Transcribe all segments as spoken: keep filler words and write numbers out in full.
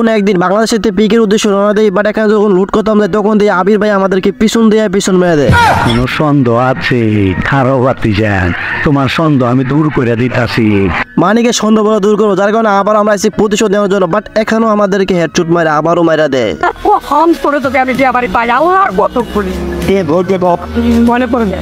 কখনো একদিন বাংলাদেশের পিকের উদ্দেশ্য রওনা দেয়, বাট এখানে যখন লুট করতাম যায় তখন দিয়ে আবির ভাই আমাদেরকে পিছন দেয় পিছন মেরে দেয়। কোনো সন্দেহ আছে খারাপ বাতি যান, তোমার সন্দেহ আমি দূর করে দিতেছি। মানিকে সন্দেহ বড় দূর করবো, যার কারণে আবার আমরা এসে প্রতিশোধ নেওয়ার জন্য, বাট এখানেও আমাদেরকে হেডশট মারে আবারও মারা দেয়। মনে পড়বে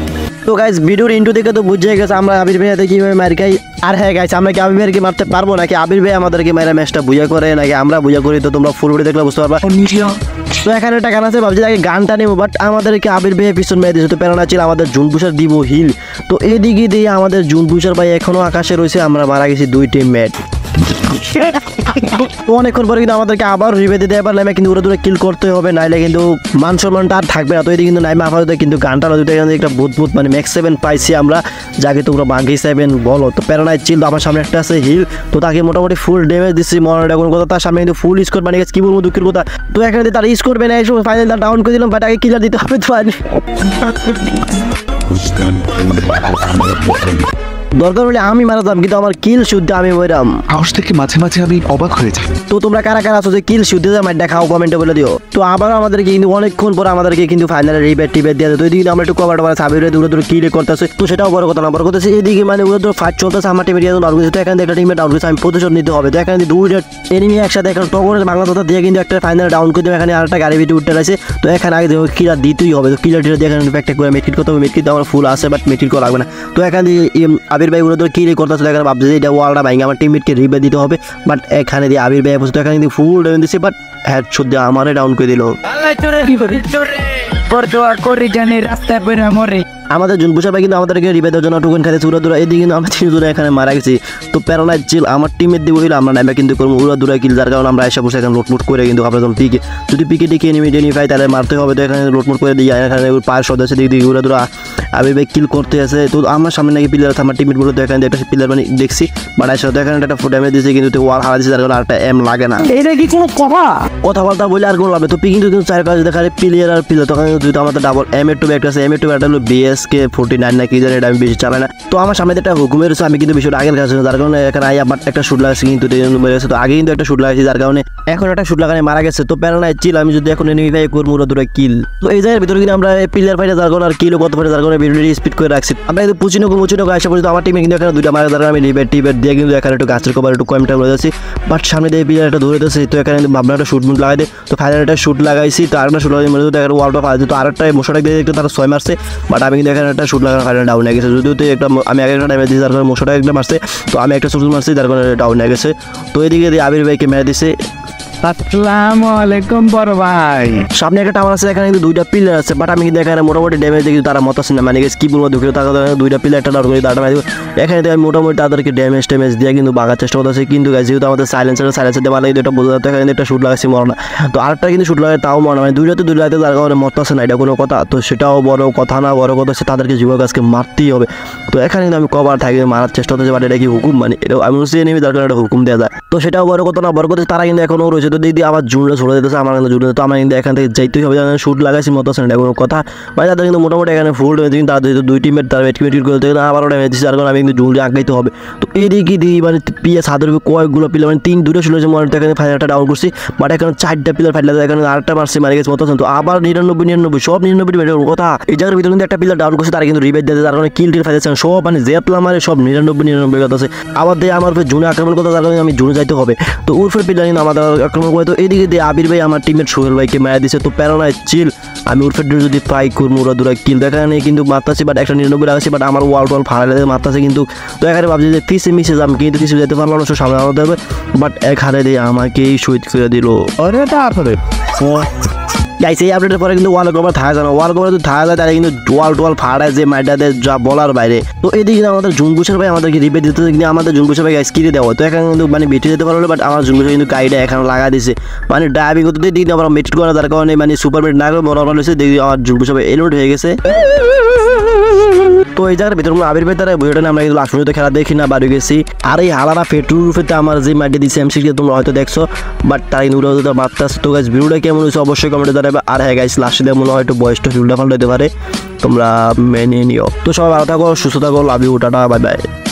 তো গাইস ভিডিওর ইন্ট্রো দেখে তো বুঝে গেছে আমরা আবির ভাইয়াতে কিভাবে মার খাই। আর হ্যাঁ গাইস, আমরা কি আবির ভাইয়াকে মারতে পারবো নাকি আবির ভাই আমাদেরকে মারা ম্যাচটা বুঝা করে নাকি আমরা বুঝা করি, তো তোমরা ফুল ভিডিও দেখলে বুঝতে পারবা। তো এখানে একটা গান আছে, ভাবছি আগে গানটা নেবো, বাট আমাদেরকে আবির ভাইয়ের পিছন মেয়ে দিয়েছে। তো প্রেরণা ছিল আমাদের জুনপুষার দিব হিল, তো এদিকে দিয়ে আমাদের জুনপুষার ভাই এখনো আকাশে রয়েছে। আমরা মারা গেছি দুই টিম ম্যাট। তো অনেকক্ষণ পরে কিন্তু আমাদেরকে আবার রিভেতে দেয়, এবার নামে কিন্তু ওরা দূরে কিল করতে হবে, নাইলে কিন্তু মান সম্মানটা আর থাকবে না। তো এদিকে কিন্তু নাইমা আপাতত কিন্তু গানটা দুটো একটা বুধবুধ মানে ম্যাক্স সেভেন পাইছি আমরা, যাকে তোমরা বাঙ্গি সেভেন বলো। তো প্যারানাইজ চিল আমার সামনে একটা আছে হিল, তো তাকে মোটামুটি ফুল ড্যামেজ দিচ্ছি মনে কোনো কথা। তার সামনে কিন্তু ফুল স্কোর মানে কি বলবো দুঃখের কথা। তো এখানে তার স্কোর মানে ফাইনাল তার ডাউন করে দিলাম, বাট আগে কিলার দিতে হবে। তো দরকার হলে আমি মারাতাম, কিন্তু আমার কিল শুদ্ধে আমি মরাম। হাউস থেকে মাঝে মাঝে আমি অবাক হয়ে যাই। তো তোমরা কারা কারা আছো যে কিল শুদ্ধে আমার দেখাও কমেন্টে বলে দিও। তো আবারও আমাদেরকে কিন্তু অনেকক্ষণ পর আমাদেরকে কিন্তু ফাইনালে রিবেট টিবেট দিয়ে দেয়। তো এদিকে আমরা একটু কভার টভার সাবির দূরে দূরে কিল করতেছে, তো সেটাও বড় কথা না, বড় কথা এদিকে মানে ওরা তো ফাইট চলতেছে আমার টিমের ডাউন গেছে। তো এখান থেকে একটা টিমের ডাউন গেছে, আমি প্রতিশোধ নিতে হবে। তো এখানে দুইটা এনিমি একসাথে একটা টগরের বাংলা কথা দিয়ে কিন্তু একটা ফাইনাল ডাউন করে দেবে। এখানে আর একটা গাড়ি ভিডিও উঠতে আছে, তো এখানে আগে দেখো কিলা দিতেই হবে। তো কিলা টিলা দিয়ে এখানে একটা করে মেটকিট করতে হবে, মেটকিট আমার ফুল আছে বাট মেটকিট করা লাগবে না। তো এখান দিয়ে আবির ভাই ওরা তো কিল করতেছিল, এখানে ভাবছে এটা ওয়ালটা ভাঙে আমার টিমমেটকে রিবে দিতে হবে, বাট এখানে দিয়ে আবির ভাই বসে। তো এখানে কিন্তু ফুল ডাউন দিচ্ছে, বাট হেডশট দিয়ে আমারে ডাউন করে দিল। আমাদের জুনপুষার ভাই কিন্তু আমাদেরকে রিবে দেওয়ার জন্য টোকেন খাইছে উড়া দূরা, এদিকে কিন্তু আমরা তিনজনে এখানে মারা গেছি। তো প্যারালাইজ চিল আমার টিমের দিকে হইলো, আমরা নামে কিন্তু করবো উড়া দূরা কিল, যার কারণে আমরা এসে বসে এখানে লোটমুট করে কিন্তু আমরা যখন পিকে যদি পিকে দিকে এনিমি টেনিমি পাই তাহলে মারতে হবে। তো এখানে লোটমুট করে দিয়ে এখানে পায়ের সদস্য দিক দিয়ে উড়া দূরা আবির ভাই কিল করতে আসে। তো আমার সামনে নাকি প্লেয়ার আছে আমার টিমমেট বলে, তো এখানে একটা প্লেয়ার মানে দেখছি বাট এসে তো এখানে একটা ফুট ড্যামেজ দিয়েছে, কিন্তু ওয়াল হারা দিয়েছে যার কারণে আরেকটা এম লাগে না। এটা কি কোনো কথা কথাবার্তা বলে আর কোনো লাগবে। তো পিকে কিন্তু চার পাঁচ দেখা যায় প্লেয়ার আর প্লেয়ার, তখন যেহেতু আমাদের ডাবল এম এর টু একটা আছে, এম এর টু একটা হলো বিএস ফোর্টি নাইন না কি জানি, এটা আমি বেশি চালাই না। তো আমার সামনে একটা হুকুম এসেছে, আমি কিন্তু বিষয়টা আগের কাছে যার কারণে এখানে আই আমার একটা শুট লাগাচ্ছি, কিন্তু তো আগে কিন্তু একটা শুট লাগাচ্ছি যার কারণে এখন একটা শুট লাগানো মারা গেছে। তো প্যারানাইজ চিল আমি যদি এখন এনিমি ভাই করবো ওরা দুটো কিল, তো এই জায়গার ভিতরে কিন্তু আমরা প্লেয়ার ফাইটে যার কারণে আর কিলো কত ফাইটে যার কারণে ভিডিওটি স্পিড করে রাখছি। আমরা কিন্তু পুচিনো পুচিনো আসা পর্যন্ত আমার টিমে কিন্তু এখানে দুটো মারা যার কারণে আমি রিবেট টিবেট দিয়ে কিন্তু এখানে একটু গাছের কভার একটু কয়েকটা বলে যাচ্ছি, বাট সামনে দিয়ে প্লেয়ার একটা ধরে দিয়েছে। তো এখানে কিন্তু ভাবনা একটা শুট মুট লাগাই দেয়, তো ফাইনাল একটা শুট লাগাইছি, তো আরেকটা শুট লাগাই মনে ওয়ার্ল্ড অফ আজ তো আরেকটা মশাটা দিয়ে দেখতে তারা ছয় মারছে, বাট আমি কিন্তু এখানে একটা শুট লাগানোর কারণে ডাউন হয়ে গেছে। যদিও তো একটা আমি আগে একটা ড্যামেজ দিয়েছি তার কারণে মশাটা একটা মারছে, তো আমি একটা শুট মারছি তার কারণে ডাউন হয়ে গেছে। তো এদিকে দিয়ে আবির ভাইকে মেরে দিছে। আসসালামু আলাইকুম বড় ভাই, সামনে একটা টাওয়ার আছে, এখানে কিন্তু দুইটা পিলার আছে, বাট আমি কিন্তু এখানে মোটামুটি ড্যামেজ দিই, কিন্তু তারা মত আছে না মানে কি বলবো দুঃখের কথা। দুইটা পিলার একটা ডাউন করে দাঁড়া মারি, এখানে আমি মোটামুটি তাদেরকে ড্যামেজ ট্যামেজ দিয়ে কিন্তু বাগার চেষ্টা করতেছে, কিন্তু যেহেতু আমাদের সাইলেন্সার সাইলেন্সার দেওয়া লাগে এটা বোঝা যাচ্ছে। এখানে একটা শুট লাগাচ্ছি মরে না, তো আরেকটা কিন্তু শুট লাগায় তাও মরে না, মানে দুইটাতে দুই লাগাতে তার কারণে মত আছে না, এটা কোনো কথা। তো সেটাও বড় কথা না, বড় কথা হচ্ছে তাদেরকে যুবক আজকে মারতেই হবে। তো এখানে কিন্তু আমি কভার থাকি মারার চেষ্টা করতেছি, বাট এটা কি হুকুম মানে এটা আমি বুঝিয়ে নিবি তার কারণে একটা হুকুম দেওয়া যায়, তো সেটাও বড় কথা না, বড় কথা তারা কিন্তু এখনো রয়েছে। তো দিদি আবার জুড়ে ছড়ে যেতেছে আমার কিন্তু জুড়ে, তো আমার কিন্তু এখান থেকে যাইতেই হবে, শুট লাগাইছি মতো আছে না কোনো কথা। ভাই তাদের কিন্তু মোটামুটি এখানে ফুল হয়েছে, কিন্তু তাদের দুই টিমের তারা মেটকিমেটকিট করতে আবার ওটা মেরেছি, যার কারণে আমি কিন্তু জুড়ে আঁকাইতে হবে। তো এদিকে দিই মানে পিএস হাতের কয়েকগুলো পিলার মানে তিন দুটো শুরু হয়েছে মনে, তো এখানে ফাইনালটা ডাউন করছি, বাট এখানে চারটা পিলার ফাইনাল এখানে আটটা মারছি মারি গেছে মতো আছে। তো আবার নিরানব্বই নিরানব্বই সব নিরানব্বই কথা, এই জায়গার ভিতরে কিন্তু একটা পিলার ডাউন করছে, তারা কিন্তু রিবেট দিয়েছে, তার কারণে কিল টিল ফাইনাল সব মানে যে প্লা মারে সব নিরানব্বই নিরানব্বই কথা আছে। আবার দিয়ে আমার উপরে জুনে আক্রমণ কথা, তার কারণে আমি জুনে যাইতে হবে। তো উর্ফের পিলার কিন্তু আমাদের আক্রমণ করে, তো এদিকে দিয়ে আবির ভাই আমার টিমের সোহেল ভাইকে মারা দিচ্ছে। তো প্যারানাইজ চিল আমি উর্ফের যদি ট্রাই করবো ওরা দুরা কিল, দেখা নেই কিন্তু মারতাছি, বাট একটা নিরানব্বই লাগাচ্ছি, বাট আমার ওয়াল টোয়াল ফাড়া লাগে মারতাছে, কিন্তু তো এখানে ভাবছি যে ফিসে মিশে আমি কিন্তু কিছু যেতে পারলাম না, সামনে আনতে হবে, বাট এক হারে দিয়ে আমাকেই শহীদ করে দিল। আরে তারপরে গাইছে এই আপডেটের পরে কিন্তু ওয়াল কভার থাকা যায় না, ওয়াল কভার যদি থাকা যায় তাহলে কিন্তু ওয়াল টোয়াল ফাড়ায় যে মাইটা দেয় যা বলার বাইরে। তো এদিকে আমাদের জুনপুষার ভাই আমাদেরকে রিপে দিতে, কিন্তু আমাদের জুনপুষার ভাই স্কিলে দেওয়া, তো এখানে কিন্তু মানে বেটে যেতে পারলো, বাট আমার জুনপুষার কিন্তু গাড়িটা এখানে লাগা দিয়েছে মানে ড্রাইভিং করতে দিয়ে দিন আমরা মেট্রিক করা, তার কারণে মানে সুপার মেট না করে বড় হয়েছে, দেখি আমার জুনপুষার ভাই এলোড হয়ে গেছে। তো এই জায়গার ভিতরে আবির ভাই তারা ভিডিওটা আমরা কিন্তু লাস্ট পর্যন্ত খেলা দেখি না বাড়ি গেছি। আর এই হালারা ফেটুর রুফেতে আমার যে মাটি দিয়েছে এম সিকে তোমরা হয়তো দেখছো, বাট তাই নুরা হয়তো মারতে আসছে। তো গাছ ভিডিওটা কেমন হয়েছে অবশ্যই কমেন্টে জানাবে, আর হ্যাঁ গাইস লাস্টে দিয়ে মনে হয় একটু বয়সটা উল্টা পাল্টা হতে পারে, তোমরা মেনে নিও। তো সবাই ভালো থাকো, সুস্থ থাকো, love you, tata, bye by.